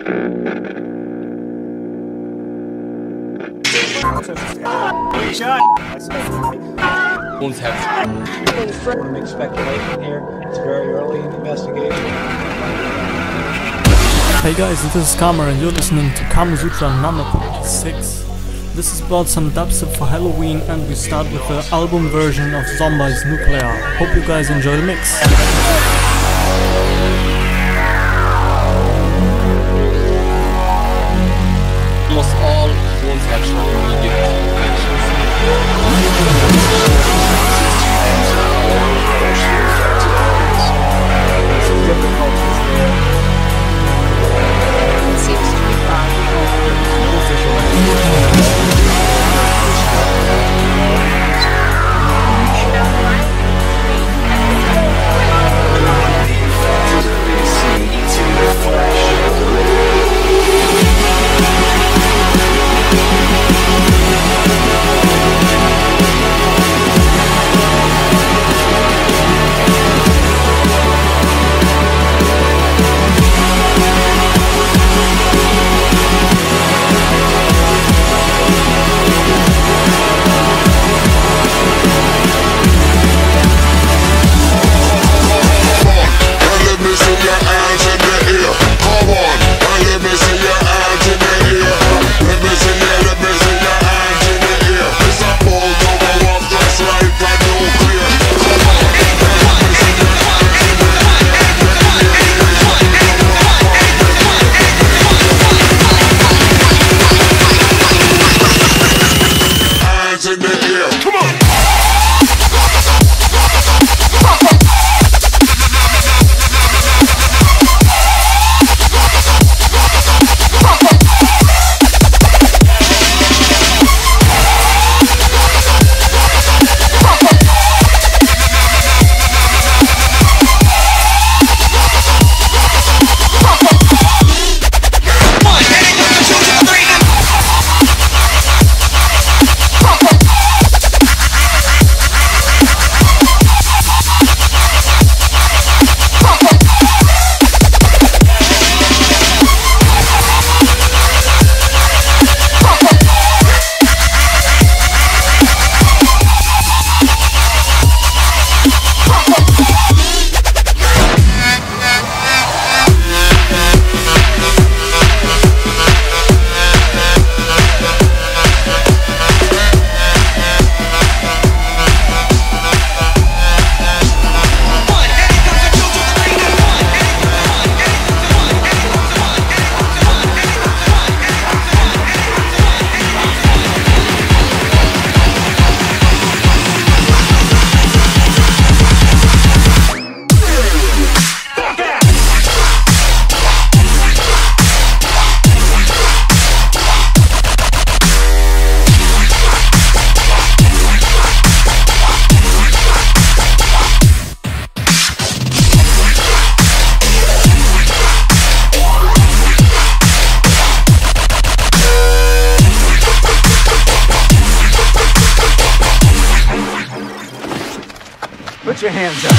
Confirming speculation here. It's very early in the investigation. Hey guys, this is Kamer and you're listening to Kamer Sutra number 6. This is about some dubstep for Halloween and we start with the album version of Zomboy's Nuclear. Hope you guys enjoy the mix. Almost all wounds have immediate infections. It seems to be Put your hands up.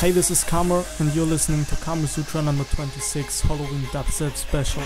Hey, this is Kamer and you're listening to Kamer Sutra number 26 Halloween Dubstep Special.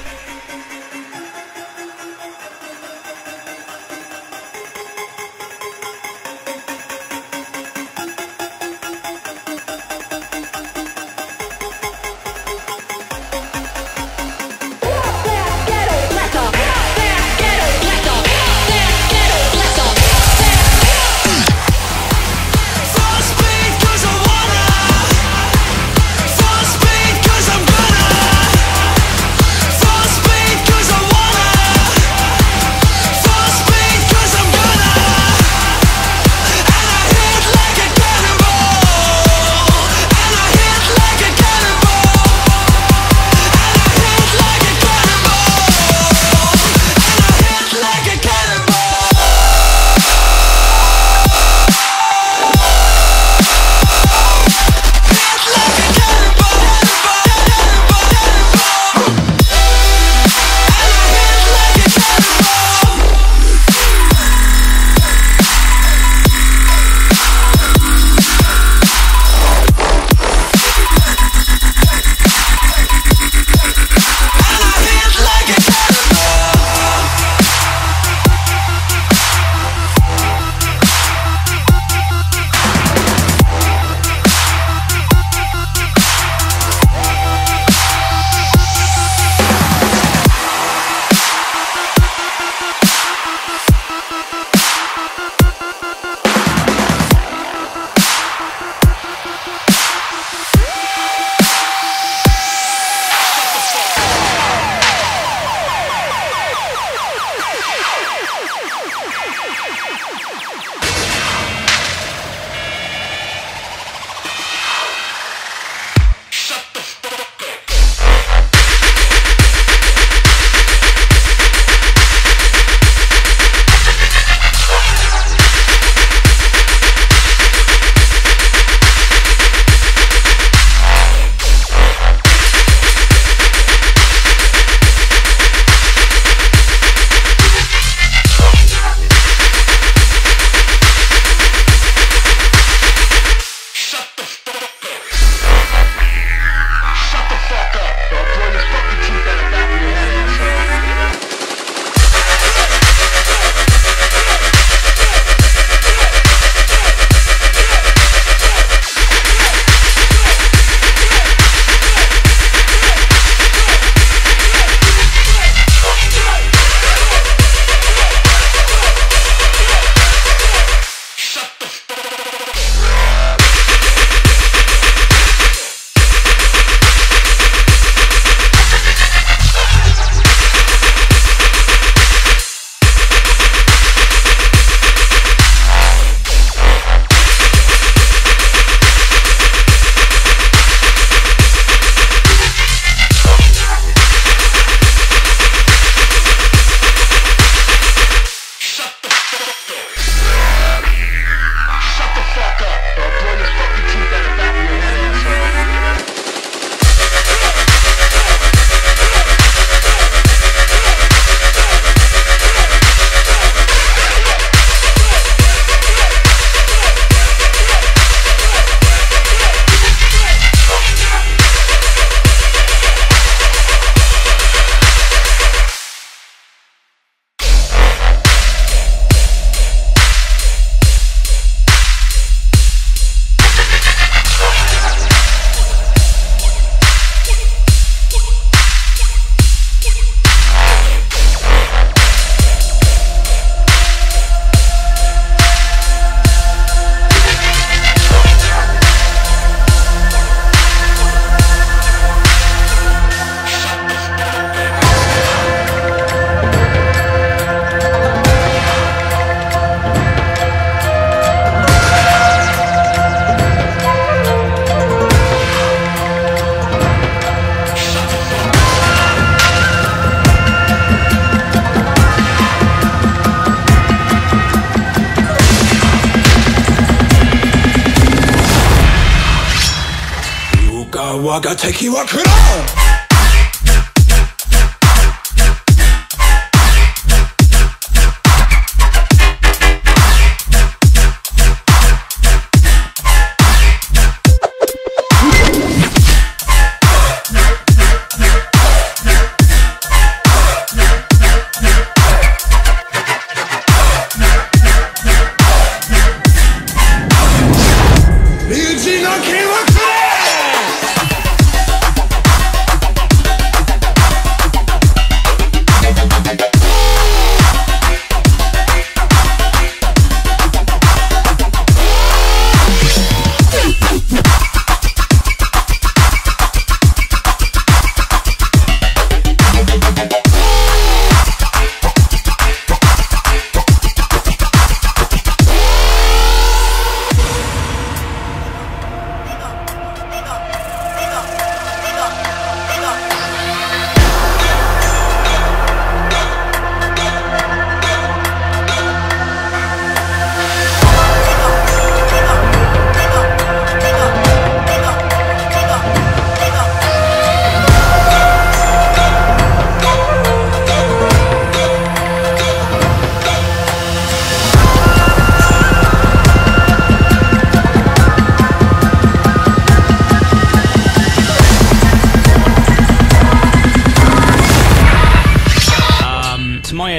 Waga take you wakura.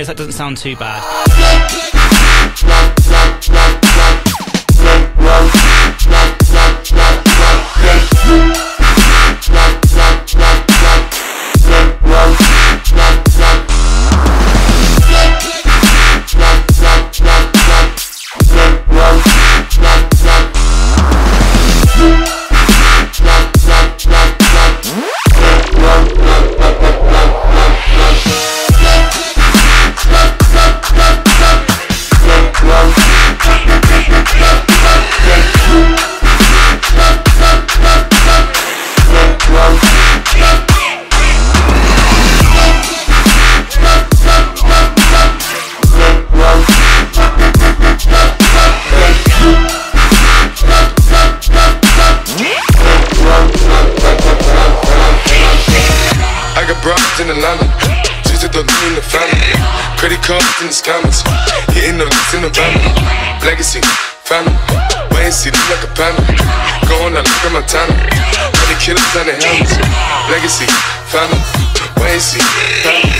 That doesn't sound too bad. In the scammers, hitting the lights in the van. Legacy, family, way and see them like a panda. Going out like a Montana, all the killers on the helmets. Legacy, family, way and see, family.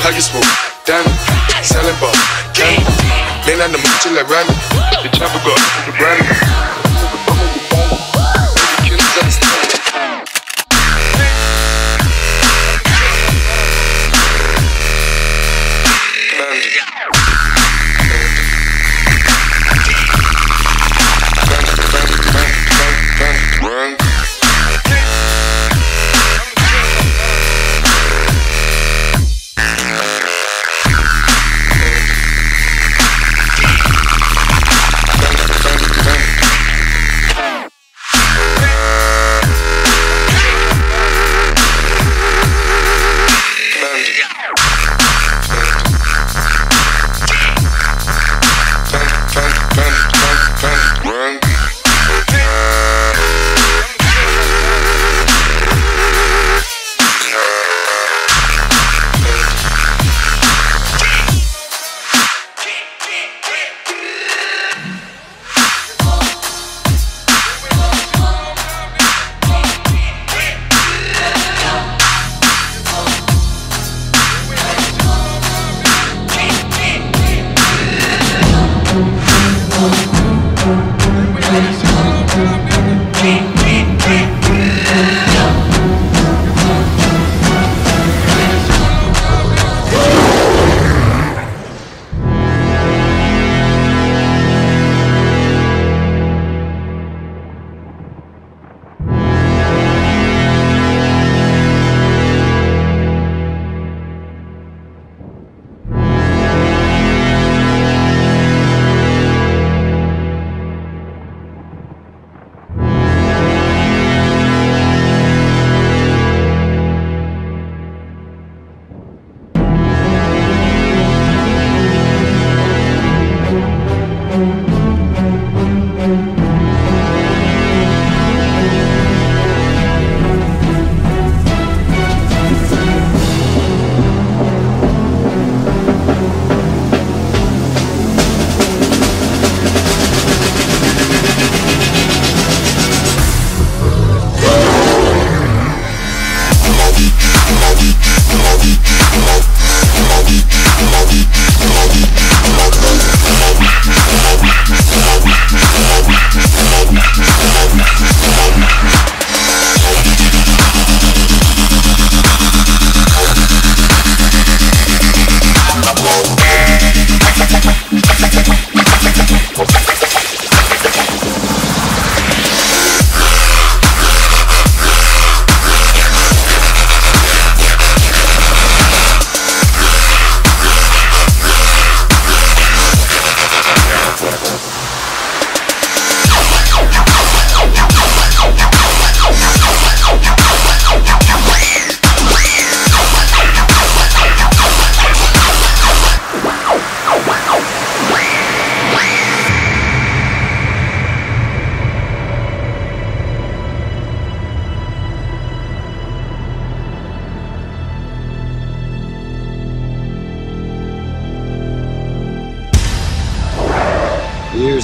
Pockets full, diamond, selling ball, candy. Man on the mountain like Randy, the chopper go up with the brandy.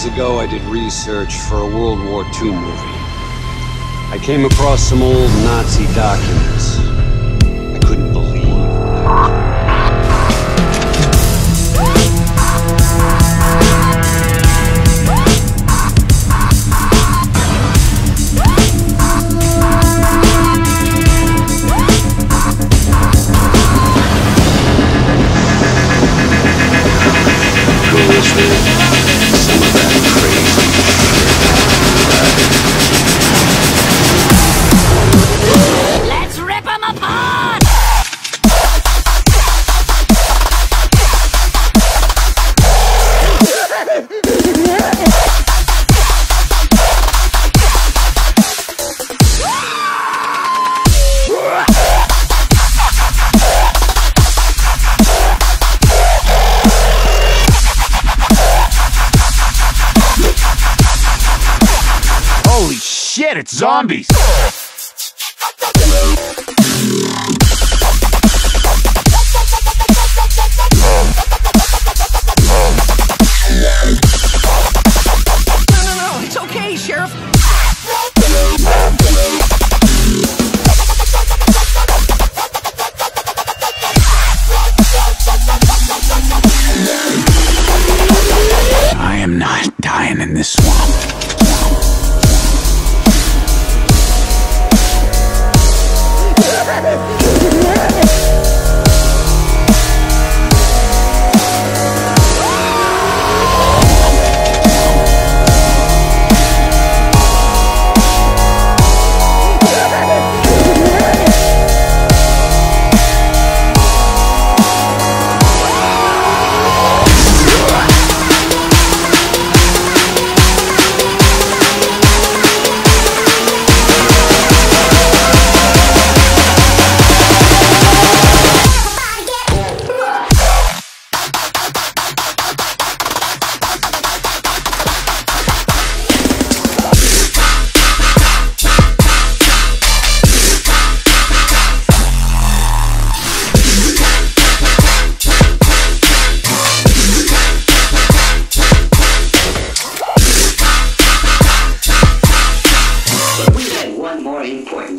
years ago, I did research for a World War II movie. I came across some old Nazi documents. I couldn't believe what it's zombies! No, it's okay, Sheriff! I am not dying in this swamp.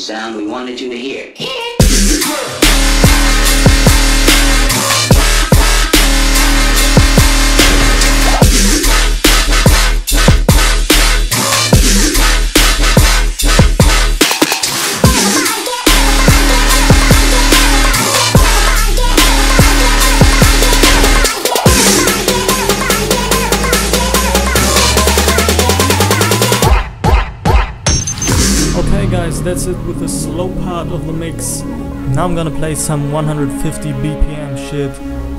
Sound we wanted you to hear. That's it with the slow part of the mix. Now I'm gonna play some 150 BPM shit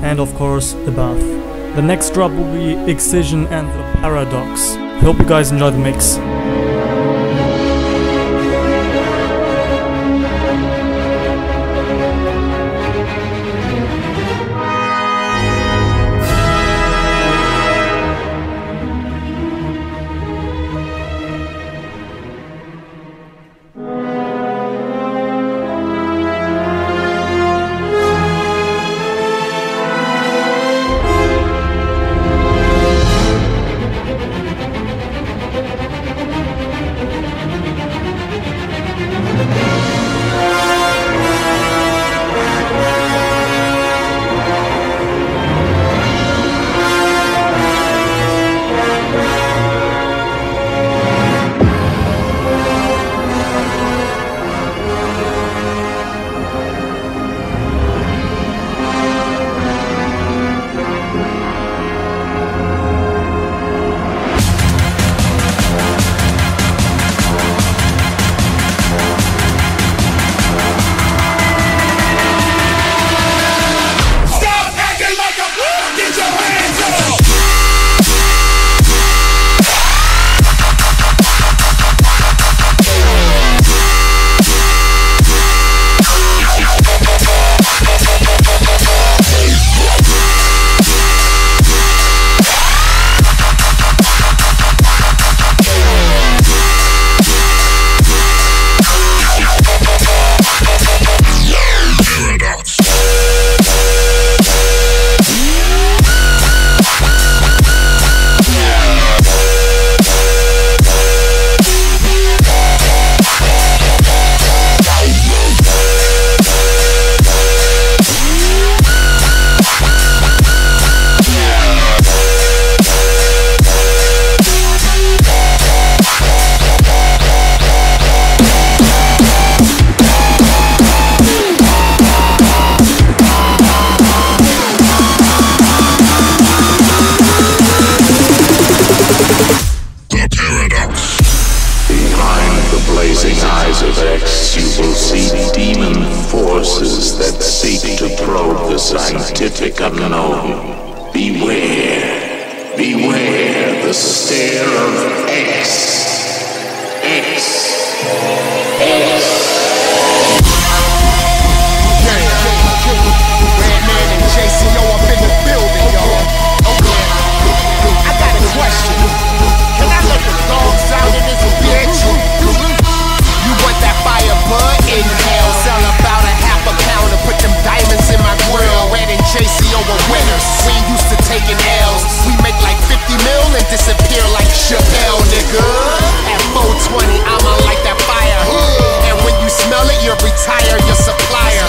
and of course the buff. The next drop will be Excision and the Paradox. Hope you guys enjoy the mix. blazing eyes of X, you will see demon forces that seek to probe the scientific unknown. Beware, beware the stare of X. X. X. Inhale, sell about a half a pound and put them diamonds in my grill. Red and JCO were winners, we used to taking L's. We make like 50 mil and disappear like Chappelle, nigga. At 420, I'm on like that fire. And when you smell it, you retire your supplier.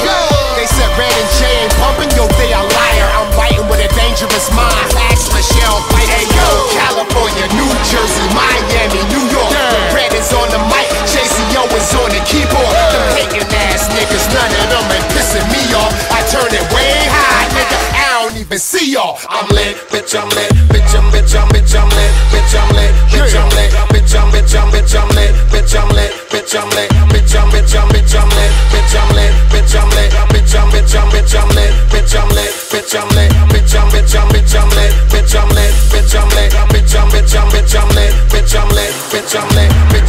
They said Red and J ain't pumping, yo, they a liar. I'm writing with a dangerous mind. Ask Michelle, fight hey, yo. California, New Jersey, Miami, New York. Red is on the mic, JCO is on the keyboard. Niggas, none of them ain't pissing me off. I turn it way high, nigga, I don't even see y'all. I'm lit, bitch, I'm lit, bitch, I'm lit, bitch, I'm lit, bitch, I'm lit, bitch, I'm lit, bitch, I'm lit, bitch, I'm lit, bitch, I'm lit, bitch, I'm lit, bitch, I'm lit, bitch, I'm lit, bitch, I'm lit, bitch, I'm lit, bitch, I'm lit, bitch, I'm lit, bitch, I'm lit, bitch, I'm lit, bitch, I'm lit, bitch, I'm lit, bitch, I'm lit, bitch, I'm lit, bitch, I'm lit, bitch, I'm lit, bitch, I'm lit, bitch, I'm lit, bitch, I'm lit, bitch, I'm lit, bitch, I'm lit, bitch, I'm lit,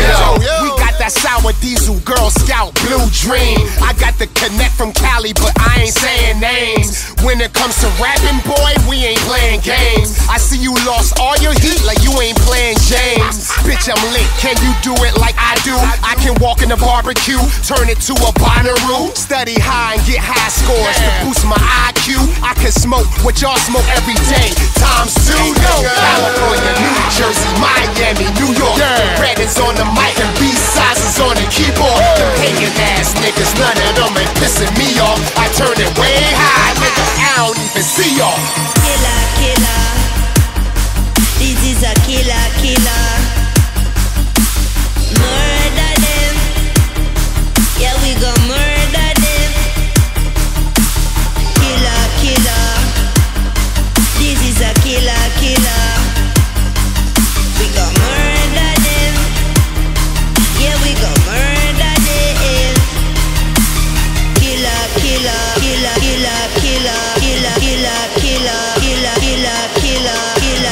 bitch, I'm lit. We got that sour diesel, Girl Scout, blue dream. I got the connect from Cali, but I ain't saying names. When it comes to rapping, boy, we ain't playing games. I see you lost all your heat like you ain't playing James. Bitch, I'm lit, can you do it like I do? I can walk in the barbecue, turn it to a Bonnaroo. Study high and get high scores to boost my IQ. I can smoke what y'all smoke every day, times two. California, New Jersey, Miami, New York. Red is on the mic and B-sides is on the keyboard. The hating ass niggas, none of them ain't pissing me off. I turn it way high, nigga, I don't even see y'all. Killer, killer, this is a killer, killer. Murder them, yeah, we gon' murder them. Killer, killer, this is a killer, killer. We gon' murder them, yeah, we gon' murder them. Killer, killer, killer, killer, killer, killer, killer, killer, killer, killer, killer, killer, killer, killer, killer, killer,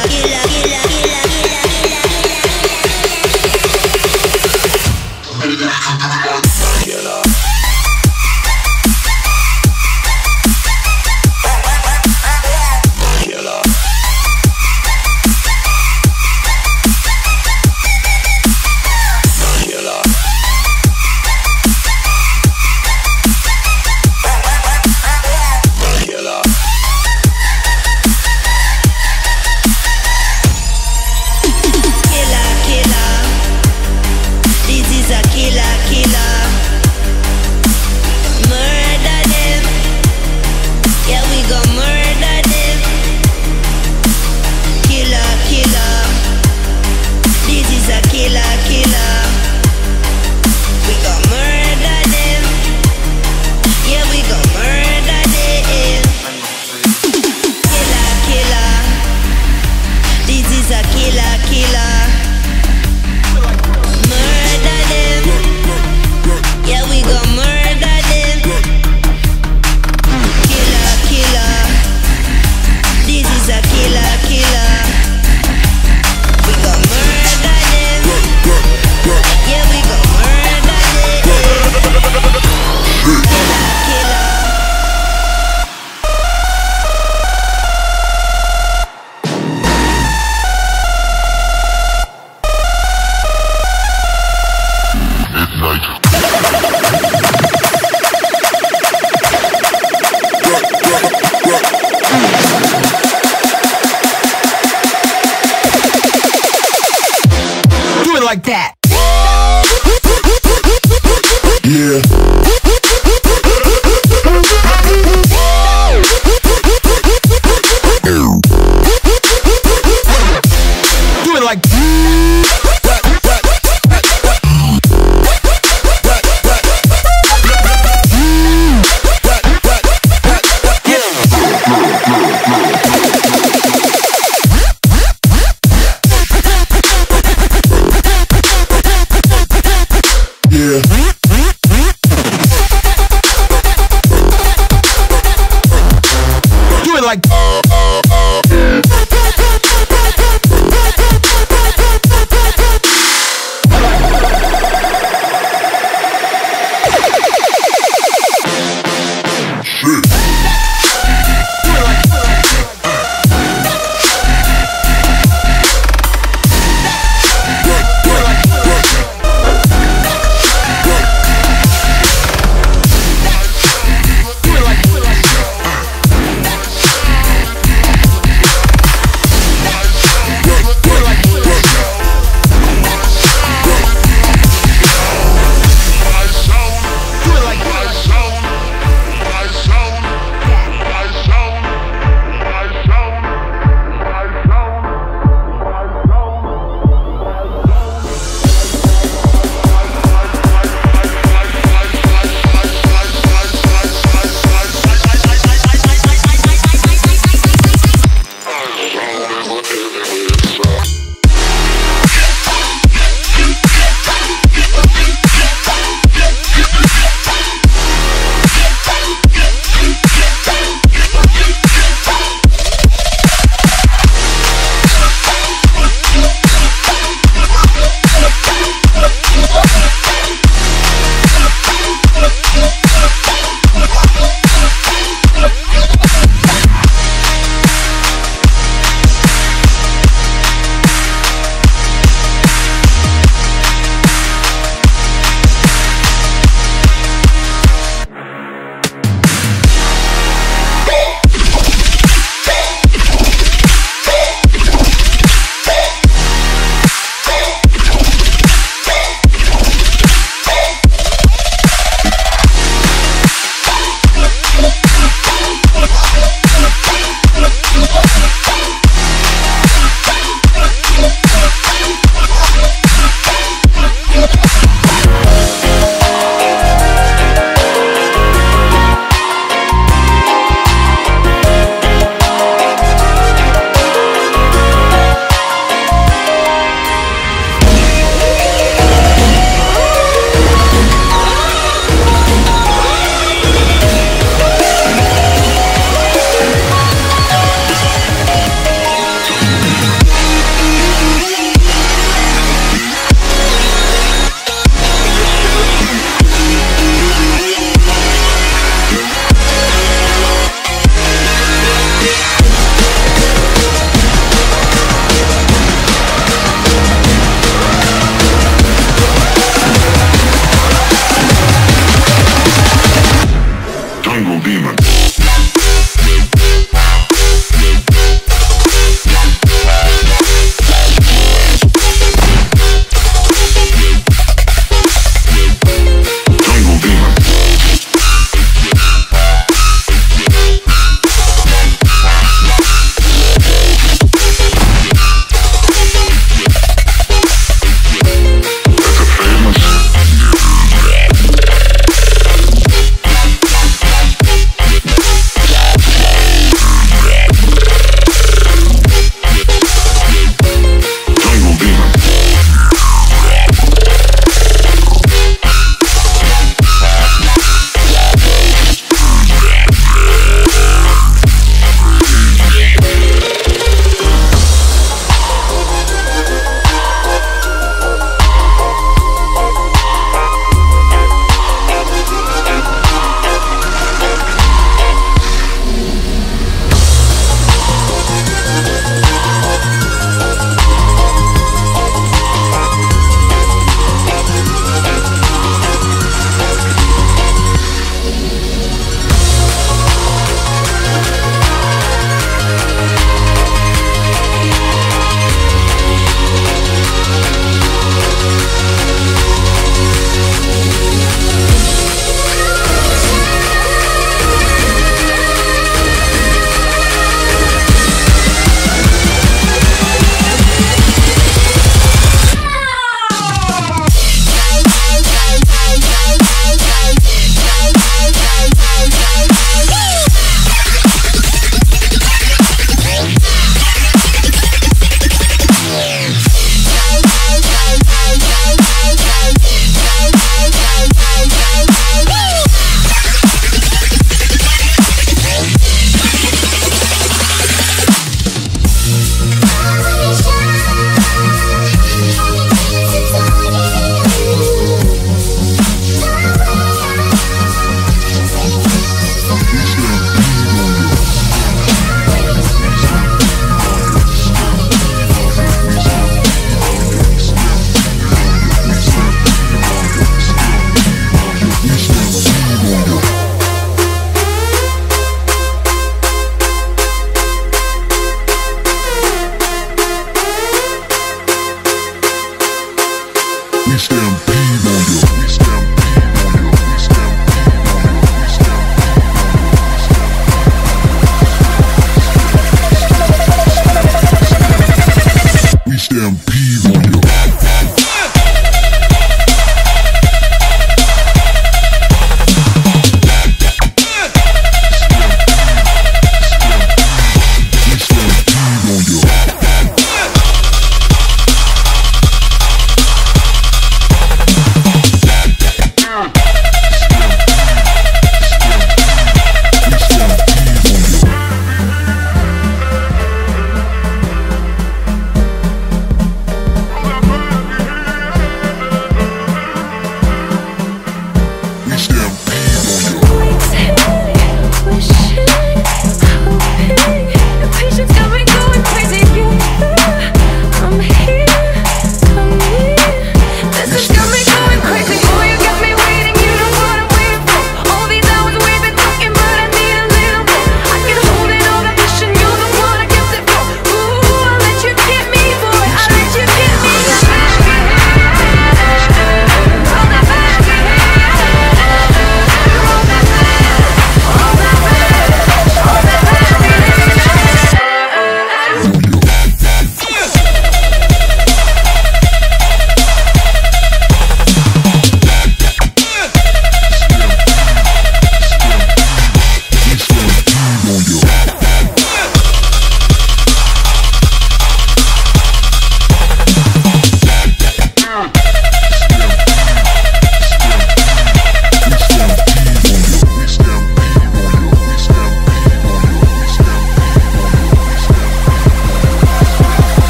killer, killer, killer.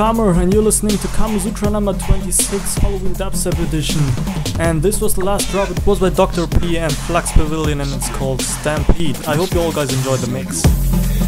Kamer, and you're listening to Kamer Sutra number 26, Halloween Dubstep edition. And this was the last drop. It was by Doctor PM, Flux Pavilion, and it's called Stampede. I hope you all guys enjoyed the mix.